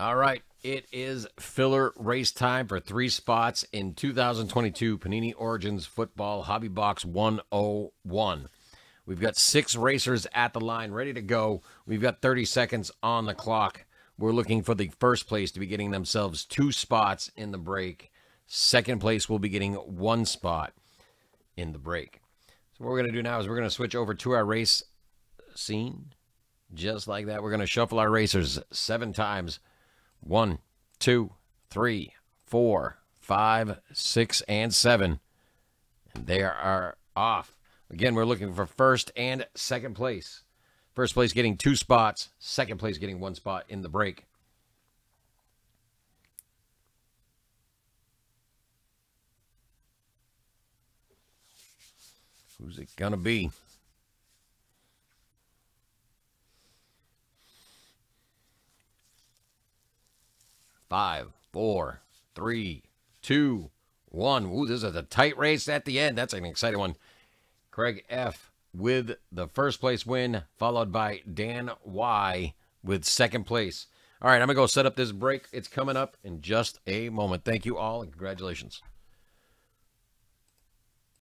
All right, it is filler race time for three spots in 2022 Panini Origins Football Hobby Box 101. We've got 6 racers at the line ready to go. We've got 30 seconds on the clock. We're looking for the first place to be getting themselves 2 spots in the break. Second place will be getting 1 spot in the break. So what we're going to do now is we're going to switch over to our race scene. Just like that, we're going to shuffle our racers 7 times. 1, 2, 3, 4, 5, 6, and 7. And they are off. Again, we're looking for first and second place. First place getting 2 spots. Second place getting 1 spot in the break. Who's it gonna be? Five, four, three, two, one. Ooh, this is a tight race at the end. That's an exciting one. Craig F. with the first place win, followed by Dan Y. with second place. All right, I'm going to go set up this break. It's coming up in just a moment. Thank you all, and congratulations.